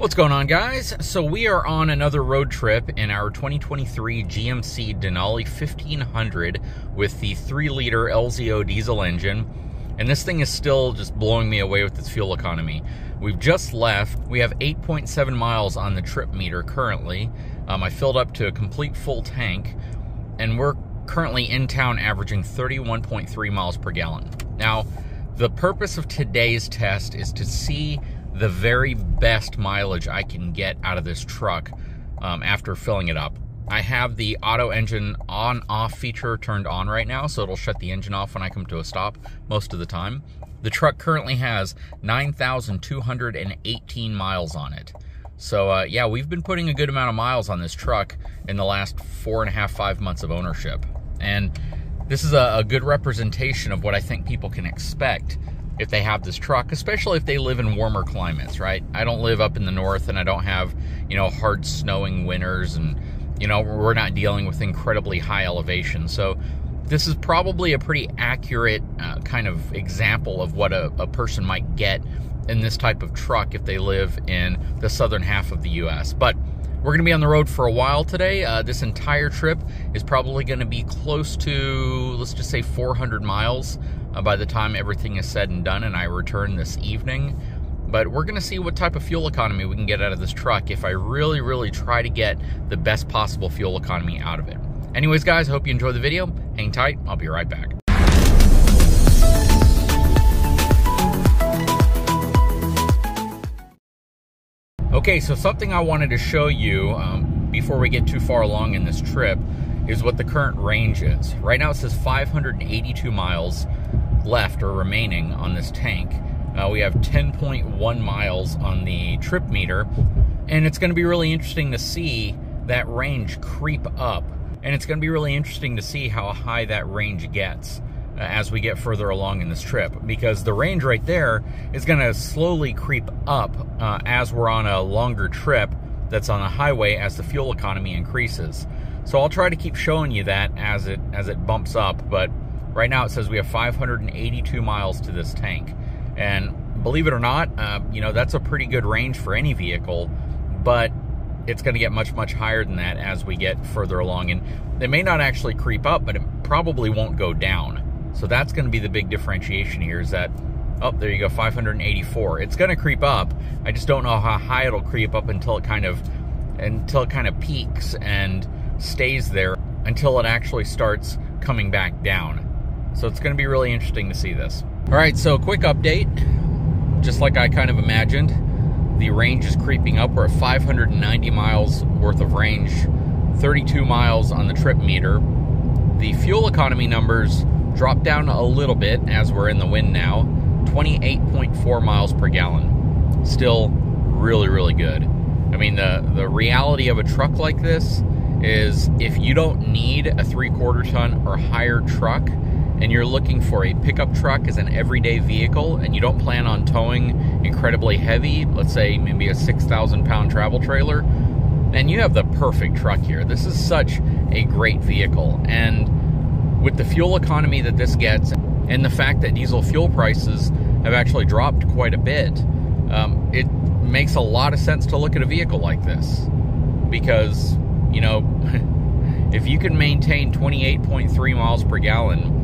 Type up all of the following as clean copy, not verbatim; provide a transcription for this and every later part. What's going on, guys? So we are on another road trip in our 2023 GMC Denali 1500 with the 3-liter LZO diesel engine. And this thing is still just blowing me away with its fuel economy. We've just left. We have 8.7 miles on the trip meter currently. I filled up to a complete full tank, and we're currently in town averaging 31.3 miles per gallon. Now, the purpose of today's test is to see the very best mileage I can get out of this truck after filling it up. I have the auto engine on-off feature turned on right now, so it'll shut the engine off when I come to a stop most of the time. The truck currently has 9,218 miles on it. So yeah, we've been putting a good amount of miles on this truck in the last 4.5 to 5 months of ownership. And this is a good representation of what I think people can expect if they have this truck, especially if they live in warmer climates, right? I don't live up in the north, and I don't have, you know, hard snowing winters, and, you know, we're not dealing with incredibly high elevation. So this is probably a pretty accurate kind of example of what a person might get in this type of truck if they live in the southern half of the US. But we're gonna be on the road for a while today. This entire trip is probably gonna be close to, let's just say, 400 miles. By the time everything is said and done and I return this evening. But we're gonna see what type of fuel economy we can get out of this truck if I really, really try to get the best possible fuel economy out of it. Anyways, guys, I hope you enjoy the video. Hang tight, I'll be right back. Okay, so something I wanted to show you before we get too far along in this trip is what the current range is. Right now it says 582 miles left or remaining on this tank. We have 10.1 miles on the trip meter, and it's going to be really interesting to see that range creep up, and it's going to be really interesting to see how high that range gets as we get further along in this trip, because the range right there is going to slowly creep up as we're on a longer trip that's on a highway as the fuel economy increases. So I'll try to keep showing you that as it bumps up, but right now it says we have 582 miles to this tank. And believe it or not, you know, that's a pretty good range for any vehicle, but it's gonna get much, much higher than that as we get further along. And they may not actually creep up, but it probably won't go down. So that's gonna be the big differentiation here, is that, oh, there you go, 584. It's gonna creep up. I just don't know how high it'll creep up until it kind of peaks and stays there until it actually starts coming back down. So it's going to be really interesting to see this. All right, so quick update. Just like I kind of imagined, the range is creeping up. We're at 590 miles worth of range, 32 miles on the trip meter. The fuel economy numbers drop down a little bit as we're in the wind now. 28.4 miles per gallon. Still really, really good. I mean, the reality of a truck like this is if you don't need a 3/4 ton or higher truck, and you're looking for a pickup truck as an everyday vehicle, and you don't plan on towing incredibly heavy, let's say maybe a 6,000 pound travel trailer, then you have the perfect truck here. This is such a great vehicle. And with the fuel economy that this gets, and the fact that diesel fuel prices have actually dropped quite a bit, it makes a lot of sense to look at a vehicle like this, because, you know, if you can maintain 28.3 miles per gallon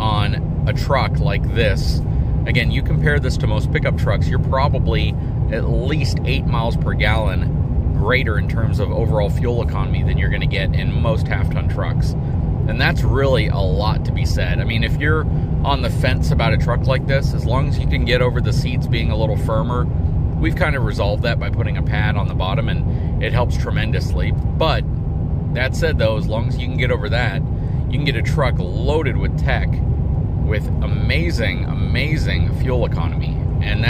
on a truck like this, again, you compare this to most pickup trucks, you're probably at least 8 miles per gallon greater in terms of overall fuel economy than you're going to get in most half-ton trucks. And that's really a lot to be said. I mean, if you're on the fence about a truck like this, as long as you can get over the seats being a little firmer, we've kind of resolved that by putting a pad on the bottom, and it helps tremendously. But that said, though, as long as you can get over that, you can get a truck loaded with tech with amazing, amazing fuel economy. And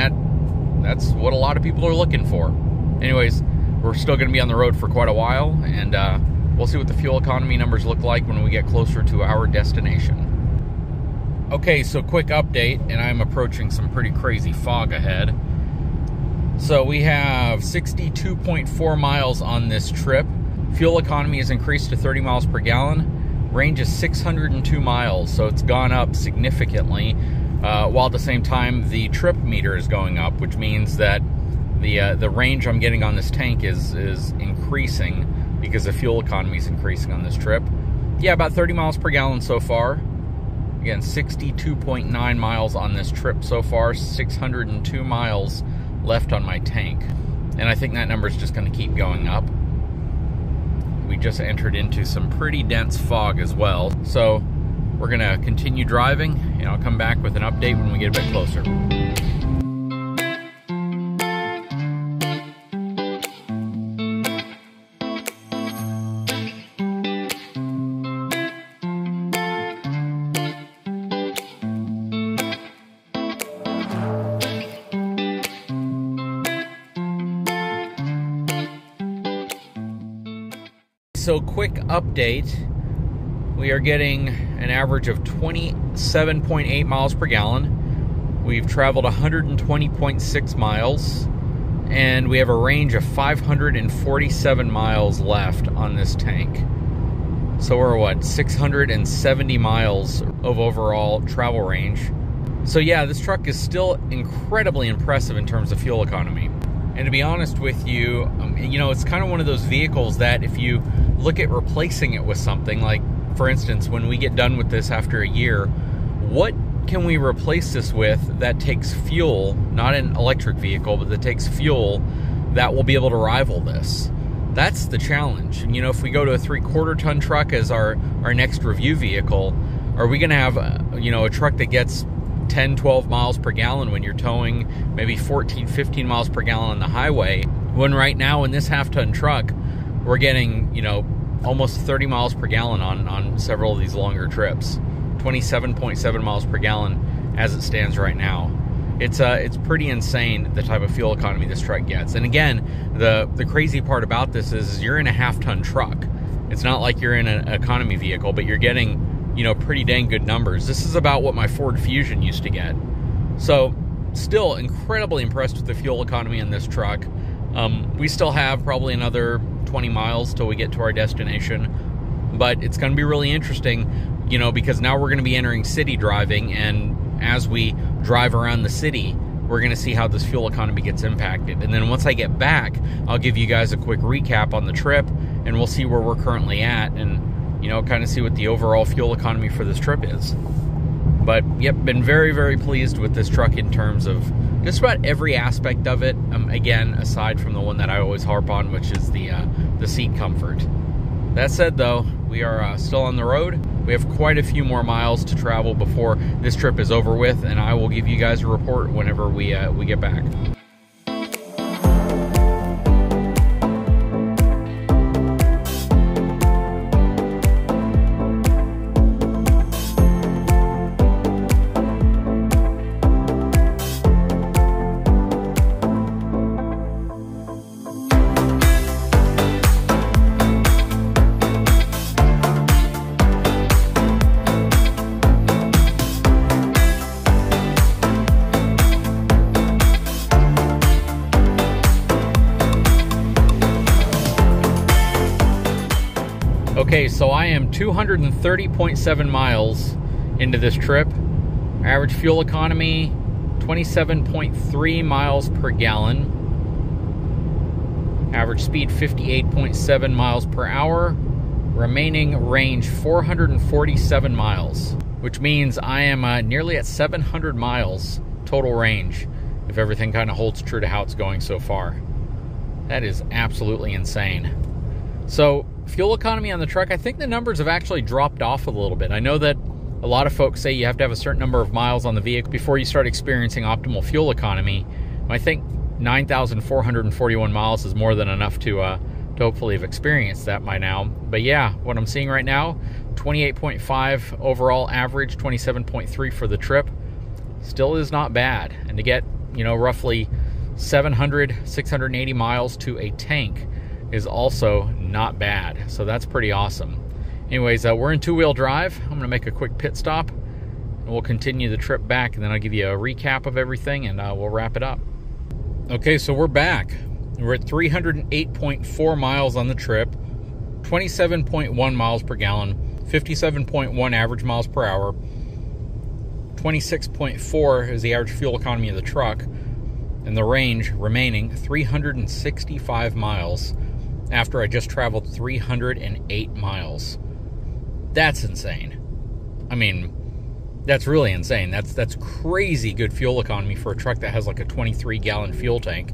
that's what a lot of people are looking for. Anyways, we're still going to be on the road for quite a while, and we'll see what the fuel economy numbers look like when we get closer to our destination. Okay, so quick update, and I'm approaching some pretty crazy fog ahead. So we have 62.4 miles on this trip. Fuel economy has increased to 30 miles per gallon. Range is 602 miles, so it's gone up significantly, while at the same time the trip meter is going up, which means that the range I'm getting on this tank is increasing because the fuel economy is increasing on this trip. Yeah, about 30 miles per gallon so far. Again, 62.9 miles on this trip so far, 602 miles left on my tank. And I think that number is just going to keep going up. We just entered into some pretty dense fog as well. So we're going to continue driving, and I'll come back with an update when we get a bit closer. So, quick update, we are getting an average of 27.8 miles per gallon. We've traveled 120.6 miles, and we have a range of 547 miles left on this tank. So we're, what, 670 miles of overall travel range. So yeah, this truck is still incredibly impressive in terms of fuel economy. And to be honest with you, you know, it's kind of one of those vehicles that if you look at replacing it with something, like for instance, when we get done with this after a year, what can we replace this with that takes fuel, not an electric vehicle, but that takes fuel that will be able to rival this? That's the challenge. And you know, if we go to a 3/4 ton truck as our next review vehicle, are we gonna have you know, a truck that gets 10-12 miles per gallon when you're towing, maybe 14-15 miles per gallon on the highway, when right now in this half-ton truck we're getting, you know, almost 30 miles per gallon on several of these longer trips? 27.7 miles per gallon as it stands right now. It's pretty insane the type of fuel economy this truck gets. And again, the crazy part about this is you're in a half-ton truck. It's not like you're in an economy vehicle, but you're getting, you know, pretty dang good numbers. This is about what my Ford Fusion used to get. So still incredibly impressed with the fuel economy in this truck. We still have probably another 20 miles till we get to our destination, but it's going to be really interesting, you know, because now we're going to be entering city driving, and as we drive around the city, we're going to see how this fuel economy gets impacted. And then once I get back, I'll give you guys a quick recap on the trip, and we'll see where we're currently at, and you know, kind of see what the overall fuel economy for this trip is. But yep, been very, very pleased with this truck in terms of just about every aspect of it. Again, aside from the one that I always harp on, which is the seat comfort. That said, though, we are still on the road. We have quite a few more miles to travel before this trip is over with, and I will give you guys a report whenever we get back. Okay, so I am 230.7 miles into this trip. Average fuel economy, 27.3 miles per gallon. Average speed, 58.7 miles per hour. Remaining range, 447 miles, which means I am nearly at 700 miles total range, if everything kind of holds true to how it's going so far. That is absolutely insane. So, fuel economy on the truck, I think the numbers have actually dropped off a little bit. I know that a lot of folks say you have to have a certain number of miles on the vehicle before you start experiencing optimal fuel economy. I think 9,441 miles is more than enough to hopefully have experienced that by now. But yeah, what I'm seeing right now, 28.5 overall average, 27.3 for the trip, still is not bad. And to get, you know, roughly 680 miles to a tank is also not bad. So that's pretty awesome. Anyways, we're in two-wheel drive. I'm gonna make a quick pit stop, and we'll continue the trip back, and then I'll give you a recap of everything, and we'll wrap it up. Okay, so we're back. We're at 308.4 miles on the trip, 27.1 miles per gallon, 57.1 average miles per hour, 26.4 is the average fuel economy of the truck, and the range remaining 365 miles after I just traveled 308 miles. That's insane. I mean, that's really insane. That's crazy good fuel economy for a truck that has like a 23-gallon fuel tank.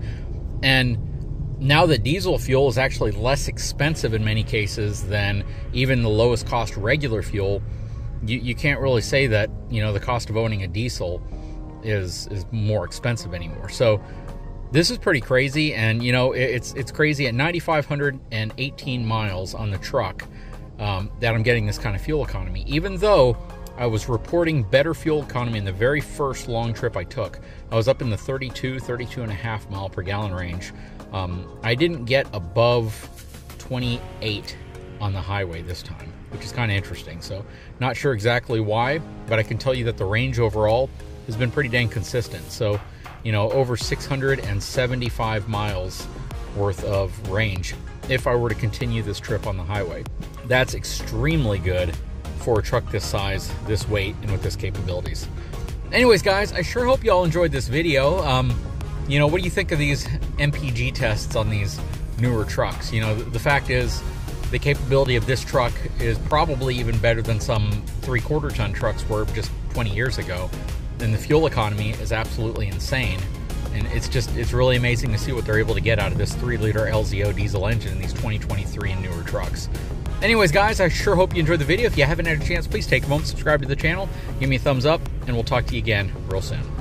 And now that diesel fuel is actually less expensive in many cases than even the lowest cost regular fuel, you can't really say that, you know, the cost of owning a diesel is more expensive anymore. So this is pretty crazy. And, you know, it's crazy at 9,518 miles on the truck that I'm getting this kind of fuel economy, even though I was reporting better fuel economy in the very first long trip I took. I was up in the 32 and a half mile per gallon range. I didn't get above 28 on the highway this time, which is kind of interesting. So not sure exactly why, but I can tell you that the range overall has been pretty dang consistent. So, you know, over 675 miles worth of range if I were to continue this trip on the highway. That's extremely good for a truck this size, this weight, and with this capabilities. Anyways, guys, I sure hope y'all enjoyed this video. You know, what do you think of these MPG tests on these newer trucks? You know, the fact is, the capability of this truck is probably even better than some 3/4 ton trucks were just 20 years ago. And the fuel economy is absolutely insane. And it's really amazing to see what they're able to get out of this 3-liter LZO diesel engine in these 2023 and newer trucks. Anyways, guys, I sure hope you enjoyed the video. If you haven't had a chance, please take a moment, subscribe to the channel, give me a thumbs up, and we'll talk to you again real soon.